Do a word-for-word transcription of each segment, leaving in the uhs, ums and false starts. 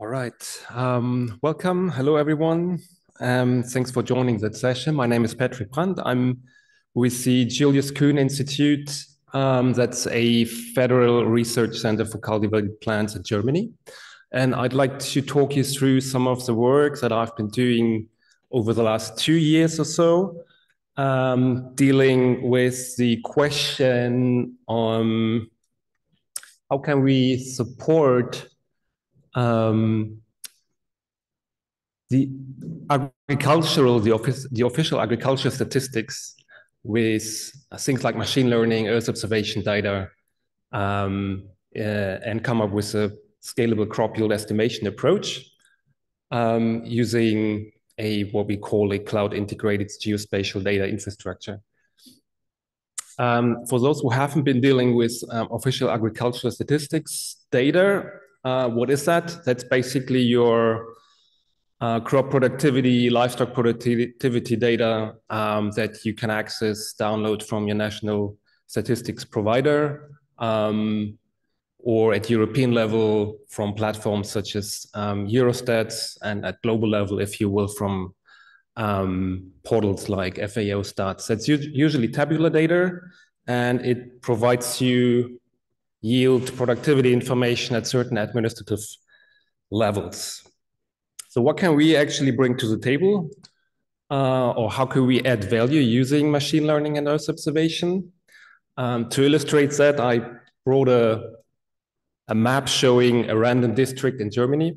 All right. Um, welcome. Hello, everyone. Um, thanks for joining that session. My name is Patrick Brandt. I'm with the Julius Kühn Institute. Um, that's a federal research center for cultivated plants in Germany. And I'd like to talk you through some of the work that I've been doing over the last two years or so, um, dealing with the question on how can we support Um, the agricultural, the, office, the official agricultural statistics with things like machine learning, earth observation data, um, uh, and come up with a scalable crop yield estimation approach um, using a what we call a cloud-integrated geospatial data infrastructure. Um, for those who haven't been dealing with um, official agricultural statistics data, Uh, what is that? That's basically your uh, crop productivity, livestock productivity data um, that you can access, download from your national statistics provider, um, or at European level from platforms such as um, Eurostats, and at global level, if you will, from um, portals like F A O stats. That's usually tabular data, and it provides you yield productivity information at certain administrative levels. So what can we actually bring to the table? Uh, or how can we add value using machine learning and Earth observation? Um, to illustrate that, I brought a, a map showing a random district in Germany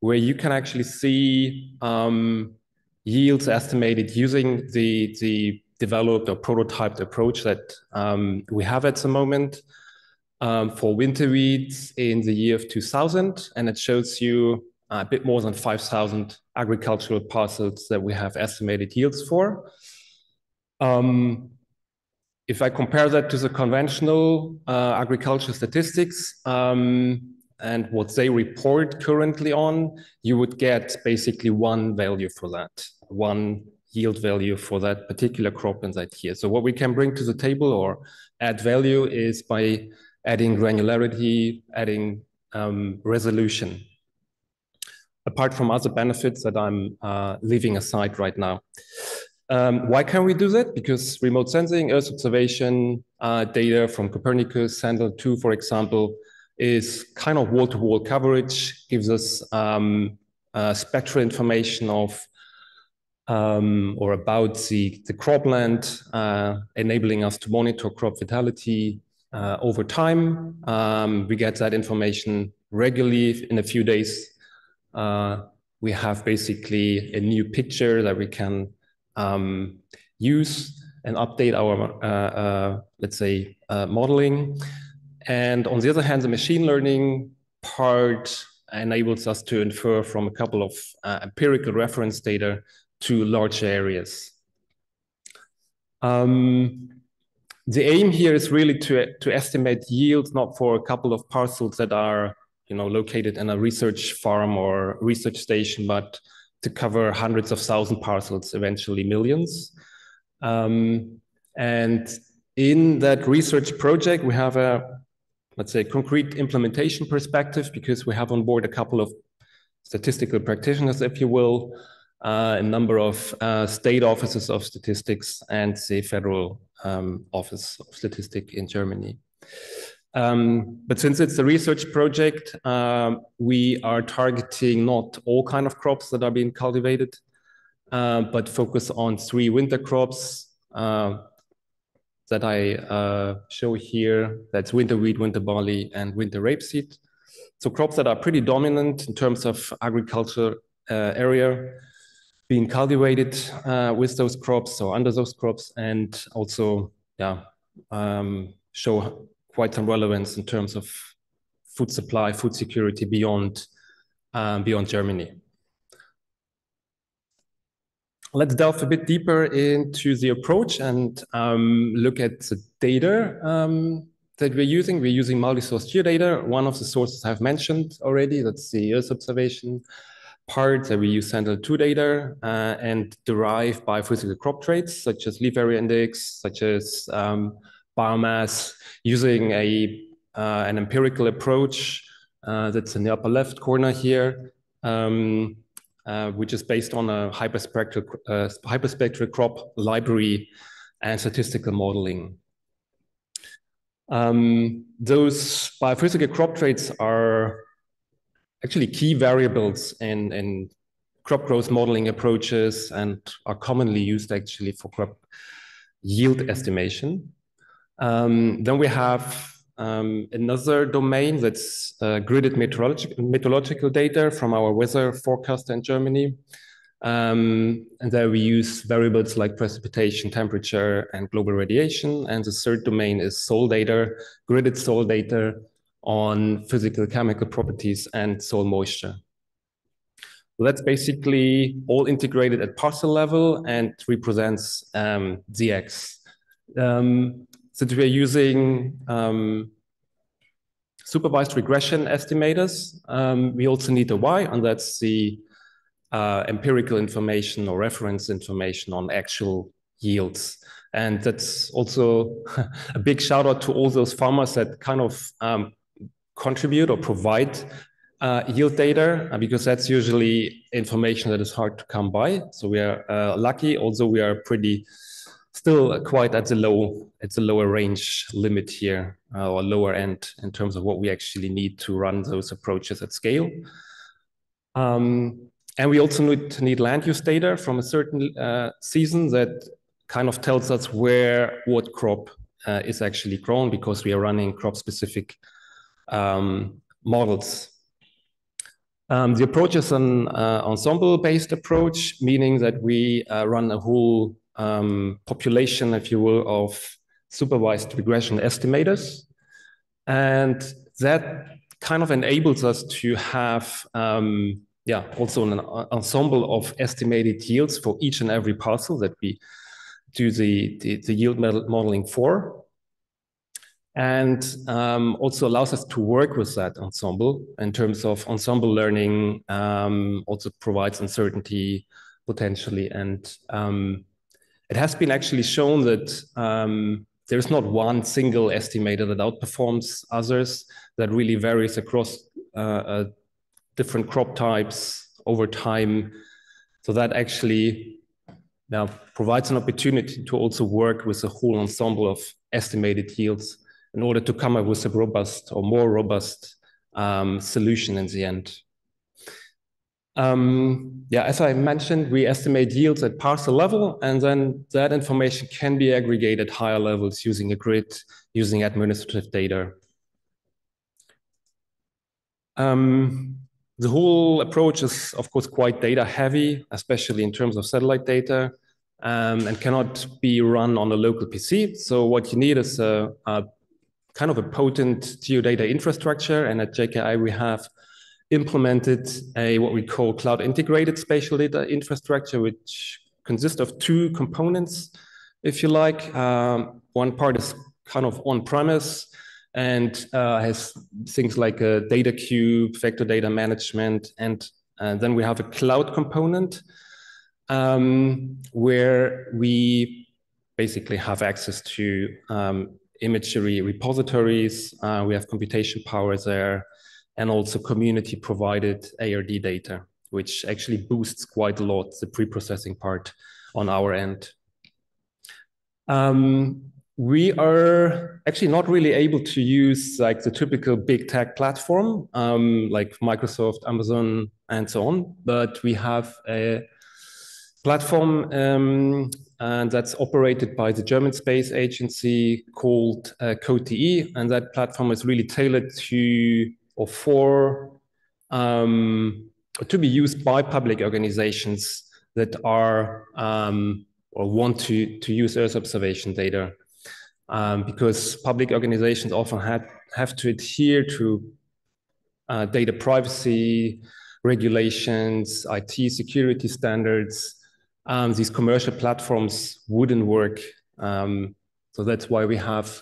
where you can actually see um, yields estimated using the, the developed or prototyped approach that um, we have at the moment. Um, for winter wheat in the year of two thousand, and it shows you a bit more than five thousand agricultural parcels that we have estimated yields for. Um, if I compare that to the conventional uh, agricultural statistics um, and what they report currently on, you would get basically one value for that, one yield value for that particular crop in that year. So what we can bring to the table or add value is by adding granularity, adding um, resolution, apart from other benefits that I'm uh, leaving aside right now. Um, why can we do that? Because remote sensing, Earth observation uh, data from Copernicus, Sentinel two, for example, is kind of wall-to-wall coverage, gives us um, uh, spectral information of um, or about the, the cropland, uh, enabling us to monitor crop vitality, Uh, over time. Um, we get that information regularly. In a few days, uh, we have basically a new picture that we can um, use and update our, uh, uh, let's say, uh, modeling. And on the other hand, the machine learning part enables us to infer from a couple of uh, empirical reference data to large areas. Um, The aim here is really to, to estimate yields, not for a couple of parcels that are, you know, located in a research farm or research station, but to cover hundreds of thousand parcels, eventually millions. Um, and in that research project, we have a, let's say, concrete implementation perspective, because we have on board a couple of statistical practitioners, if you will, Uh, a number of uh, state offices of statistics and the federal um, office of statistics in Germany. Um, but since it's a research project, uh, we are targeting not all kind of crops that are being cultivated, uh, but focus on three winter crops uh, that I uh, show here. That's winter wheat, winter barley, and winter rapeseed. So crops that are pretty dominant in terms of agriculture uh, area, being cultivated uh, with those crops or under those crops, and also yeah, um, show quite some relevance in terms of food supply, food security beyond, um, beyond Germany. Let's delve a bit deeper into the approach and um, look at the data um, that we're using. We're using multi-source geodata. One of the sources I've mentioned already, that's the Earth observation part, that we use Sentinel two data uh, and derive biophysical crop traits such as leaf area index, such as um, biomass, using a, uh, an empirical approach uh, that's in the upper left corner here, um, uh, which is based on a hyperspectral, uh, hyperspectral crop library and statistical modeling. Um, those biophysical crop traits are actually key variables in, in crop growth modeling approaches and are commonly used actually for crop yield estimation. Um, then we have um, another domain that's uh, gridded meteorologic, meteorological data from our weather forecaster in Germany. Um, and there we use variables like precipitation, temperature, and global radiation. And the third domain is soil data, gridded soil data on physical chemical properties and soil moisture. So that's basically all integrated at parcel level and represents um, D X. Um, since we are using um, supervised regression estimators, um, we also need a Y, and that's the uh, empirical information or reference information on actual yields. And that's also a big shout out to all those farmers that kind of um, contribute or provide uh, yield data, because that's usually information that is hard to come by. So we are uh, lucky, although we are pretty still quite at the low, at the lower range limit here, uh, or lower end in terms of what we actually need to run those approaches at scale. Um, and we also need, need land use data from a certain uh, season that kind of tells us where what crop uh, is actually grown, because we are running crop-specific um, models. Um, the approach is an uh, ensemble-based approach, meaning that we uh, run a whole um, population, if you will, of supervised regression estimators. And that kind of enables us to have um, yeah, also an ensemble of estimated yields for each and every parcel that we do the, the, the yield modeling for. And um, also allows us to work with that ensemble in terms of ensemble learning, um, also provides uncertainty potentially. And um, it has been actually shown that um, there is not one single estimator that outperforms others, that really varies across uh, uh, different crop types over time. So that actually now provides an opportunity to also work with a whole ensemble of estimated yields in order to come up with a robust or more robust um, solution in the end. Um, yeah, as I mentioned, we estimate yields at parcel level, and then that information can be aggregated at higher levels using a grid, using administrative data. Um, the whole approach is, of course, quite data heavy, especially in terms of satellite data. Um, and cannot be run on a local P C. So what you need is a, a kind of a potent geodata infrastructure. And at J K I, we have implemented a what we call cloud integrated spatial data infrastructure, which consists of two components, if you like. Um, one part is kind of on-premise and uh, has things like a data cube, vector data management, and uh, then we have a cloud component. Um, where we basically have access to um, imagery repositories, uh, we have computation power there, and also community-provided A R D data, which actually boosts quite a lot the pre-processing part on our end. Um, we are actually not really able to use like the typical big tech platform, um, like Microsoft, Amazon, and so on, but we have a platform um, and that's operated by the German space agency called uh, CodeTE, and that platform is really tailored to or for um, to be used by public organizations that are um, or want to to use Earth observation data, um, because public organizations often have have to adhere to uh, data privacy regulations, I T security standards. Um, these commercial platforms wouldn't work. Um, so that's why we have,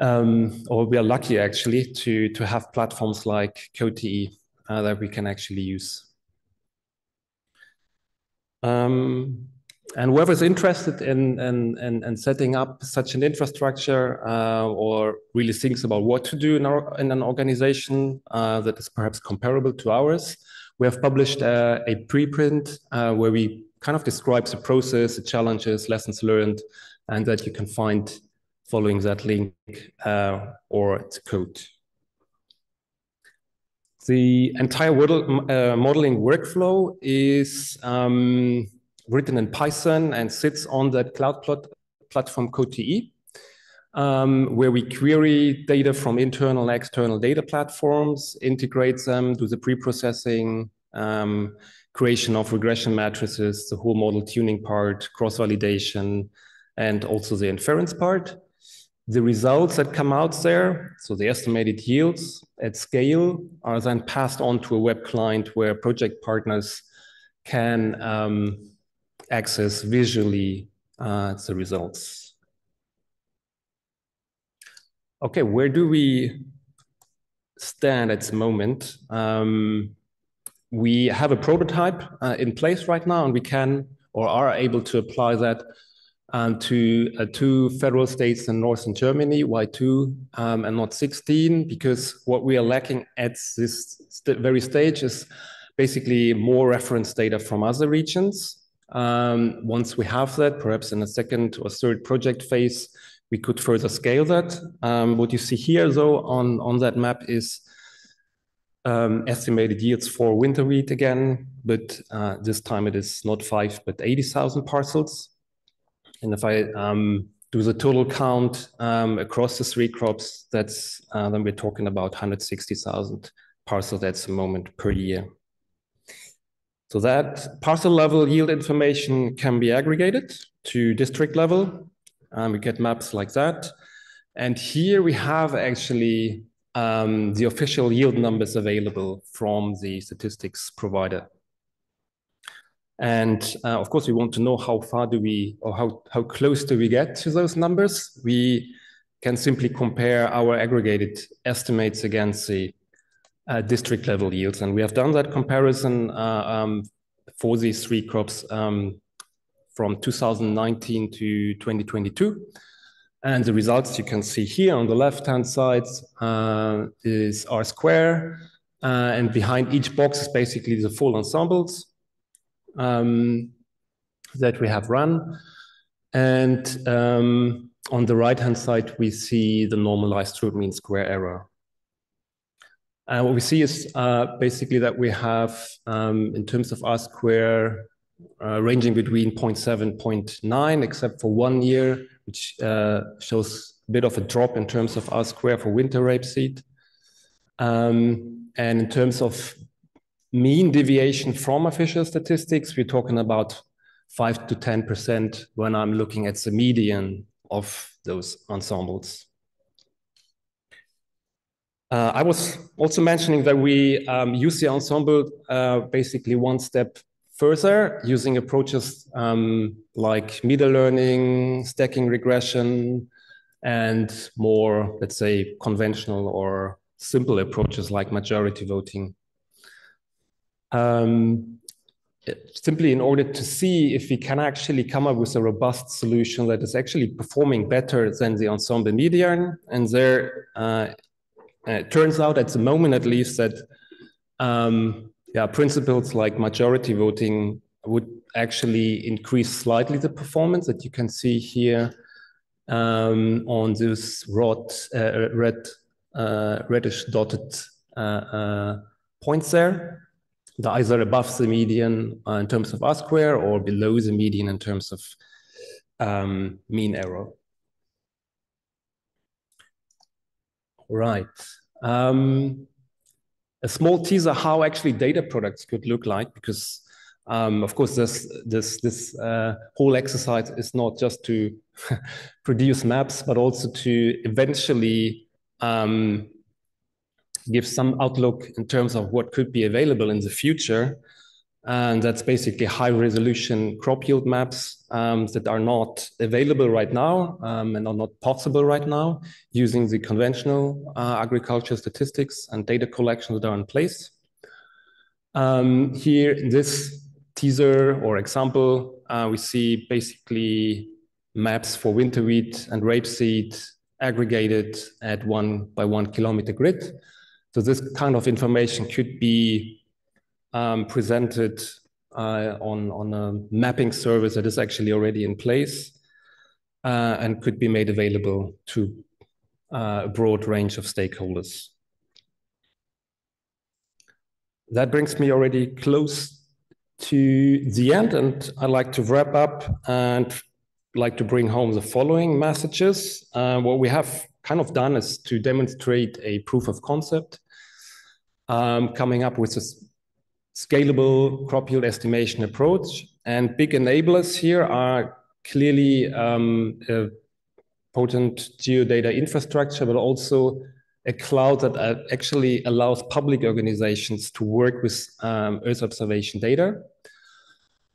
um, or we are lucky actually to, to have platforms like CodeTE uh, that we can actually use. Um, And whoever's interested in, in, in, in setting up such an infrastructure uh, or really thinks about what to do in, our, in an organization uh, that is perhaps comparable to ours, we have published uh, a preprint uh, where we kind of describe the process, the challenges, lessons learned, and that you can find following that link uh, or its code. The entire uh, modeling workflow is um, written in Python and sits on that cloud plot platform CodeTE, um, where we query data from internal and external data platforms, integrate them, do the pre-processing, um, creation of regression matrices, the whole model tuning part, cross-validation, and also the inference part. The results that come out there, so the estimated yields at scale, are then passed on to a web client where project partners can um, access visually uh, the results. Okay, where do we stand at the moment? Um, we have a prototype uh, in place right now, and we can or are able to apply that Um, to uh, two federal states in northern Germany. Why two um, and not sixteen? Because what we are lacking at this st very stage is basically more reference data from other regions. Um, once we have that, perhaps in a second or third project phase, we could further scale that. Um, what you see here, though, on, on that map is um, estimated yields for winter wheat again, but uh, this time it is not five, but eighty thousand parcels. And if I um, do the total count um, across the three crops, that's uh, then we're talking about one hundred sixty thousand parcels at the moment per year. So that parcel level yield information can be aggregated to district level. Um, we get maps like that. And here we have actually um, the official yield numbers available from the statistics provider. And uh, of course, we want to know how far do we, or how, how close do we get to those numbers. We can simply compare our aggregated estimates against the uh, district level yields. And we have done that comparison uh, um, for these three crops um, from two thousand nineteen to twenty twenty-two. And the results you can see here on the left-hand side uh, is R square. Uh, and behind each box is basically the full ensembles Um, that we have run. And um, on the right-hand side, we see the normalized root mean square error. And what we see is uh, basically that we have, um, in terms of R square, uh, ranging between zero point seven, zero point nine, except for one year, which uh, shows a bit of a drop in terms of R square for winter rapeseed. Um, and in terms of mean deviation from official statistics, we're talking about five to ten percent when I'm looking at the median of those ensembles. Uh, I was also mentioning that we um, use the ensemble uh, basically one step further using approaches um, like meta learning, stacking regression, and more, let's say, conventional or simple approaches like majority voting. Um, simply in order to see if we can actually come up with a robust solution that is actually performing better than the ensemble median. And there, uh, it turns out at the moment, at least, that um, yeah, principles like majority voting would actually increase slightly the performance that you can see here um, on this rod, uh, red, uh, reddish dotted uh, uh, points there. They're either above the median uh, in terms of R square or below the median in terms of um, mean error. Right. Um, a small teaser how actually data products could look like, because um, of course this this this uh, whole exercise is not just to produce maps, but also to eventually um, give some outlook in terms of what could be available in the future. And that's basically high resolution crop yield maps um, that are not available right now um, and are not possible right now using the conventional uh, agricultural statistics and data collection that are in place. Um, here in this teaser or example, uh, we see basically maps for winter wheat and rapeseed aggregated at one by one kilometer grid. So this kind of information could be um, presented uh, on, on a mapping service that is actually already in place uh, and could be made available to uh, a broad range of stakeholders. That brings me already close to the end, and I'd like to wrap up and like to bring home the following messages. Uh, what we have kind of done is to demonstrate a proof of concept, um, coming up with a scalable crop yield estimation approach. And big enablers here are clearly um, a potent geodata infrastructure, but also a cloud that actually allows public organizations to work with um, Earth observation data.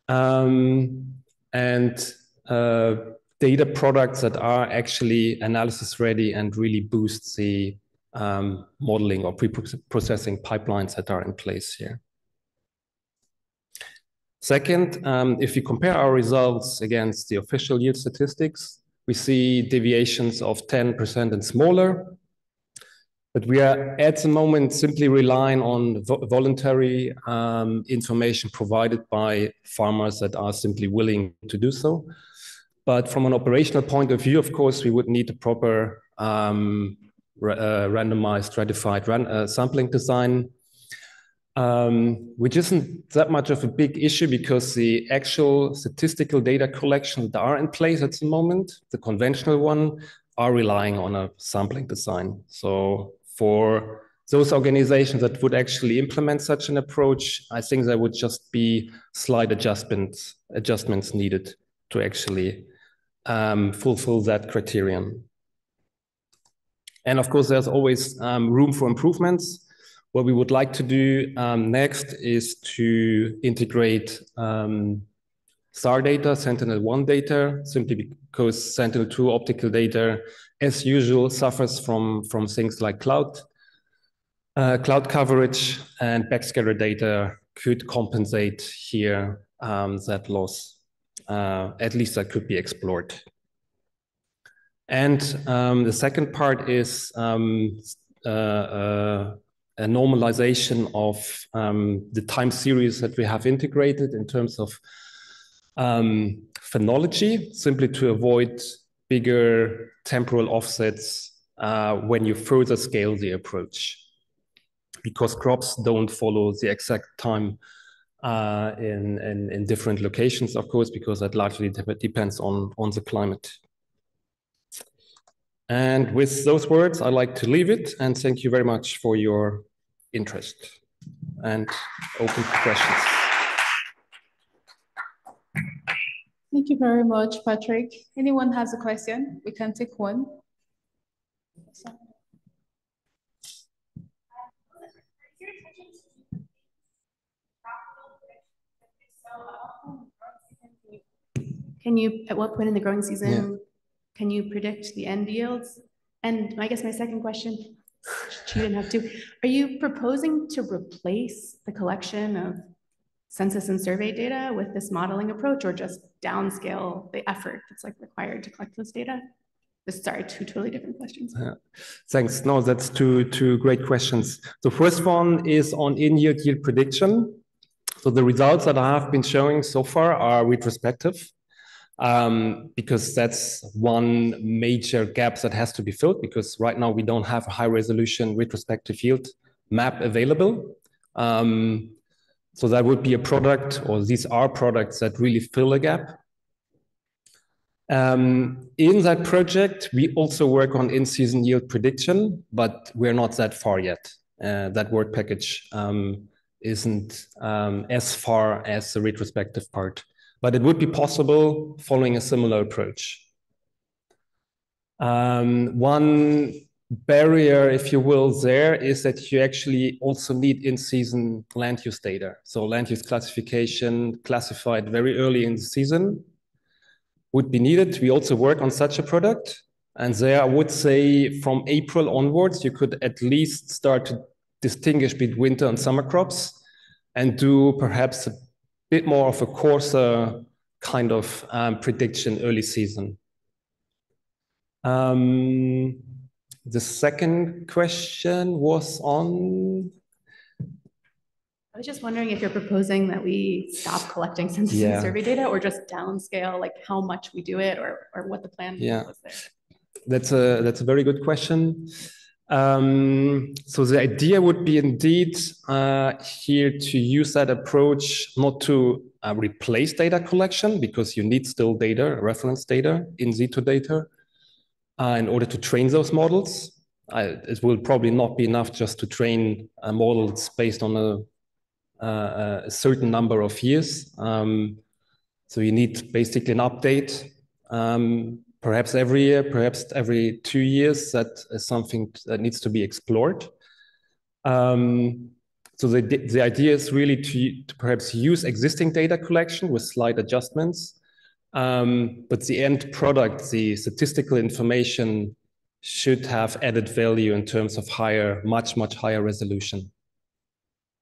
Um, and uh, data products that are actually analysis ready and really boost the um, modeling or pre-processing pipelines that are in place here. Second, um, if we compare our results against the official yield statistics, we see deviations of ten percent and smaller. But we are at the moment simply relying on vo voluntary um, information provided by farmers that are simply willing to do so. But from an operational point of view, of course, we would need a proper um, ra uh, randomized stratified ran uh, sampling design, um, which isn't that much of a big issue because the actual statistical data collection that are in place at the moment, the conventional one, are relying on a sampling design. So for those organizations that would actually implement such an approach, I think there would just be slight adjustments, adjustments needed to actually um, fulfill that criterion. And of course, there's always um, room for improvements. What we would like to do um, next is to integrate um, S A R data, Sentinel one data, simply because Sentinel two optical data, as usual, suffers from, from things like cloud, uh, cloud coverage, and backscatter data could compensate here um, that loss. Uh, at least that could be explored. And um, the second part is um, uh, uh, a normalization of um, the time series that we have integrated in terms of Um, phenology, simply to avoid bigger temporal offsets uh, when you further scale the approach, because crops don't follow the exact time uh, in, in, in different locations, of course, because that largely de- depends on, on the climate. And with those words, I'd like to leave it, and thank you very much for your interest, and open to questions. Thank you very much, Patrick. Anyone has a question? We can take one. Can you, at what point in the growing season, yeah. can you predict the end yields? And I guess my second question, she didn't have to, are you proposing to replace the collection of census and survey data with this modeling approach, or just downscale the effort that's like required to collect those data? This, sorry, two totally different questions. Yeah. Thanks. No, that's two, two great questions. The first one is on in-year yield prediction. So the results that I have been showing so far are retrospective, um, because that's one major gap that has to be filled, because right now we don't have a high resolution retrospective yield map available. Um, So that would be a product, or these are products that really fill a gap. Um, in that project, we also work on in-season yield prediction, but we're not that far yet. Uh, that work package um, isn't um, as far as the retrospective part, but it would be possible following a similar approach. Um, one barrier, if you will, there is that you actually also need in-season land use data. So land use classification classified very early in the season would be needed. We also work on such a product. And there I would say from April onwards, you could at least start to distinguish between winter and summer crops and do perhaps a bit more of a coarser kind of um, prediction early season. Um, the second question was on... I was just wondering if you're proposing that we stop collecting census yeah. and survey data, or just downscale, like how much we do it, or, or what the plan yeah. was there. That's a, that's a very good question. Um, so the idea would be indeed uh, here to use that approach not to uh, replace data collection, because you need still data, reference data, in situ data, uh, in order to train those models. Uh, it will probably not be enough just to train uh, models based on a, uh, a certain number of years. Um, so you need basically an update. Um, Perhaps every year, perhaps every two years, that is something that needs to be explored. Um, so the, the idea is really to, to perhaps use existing data collection with slight adjustments, um, but the end product, the statistical information, should have added value in terms of higher, much, much higher resolution.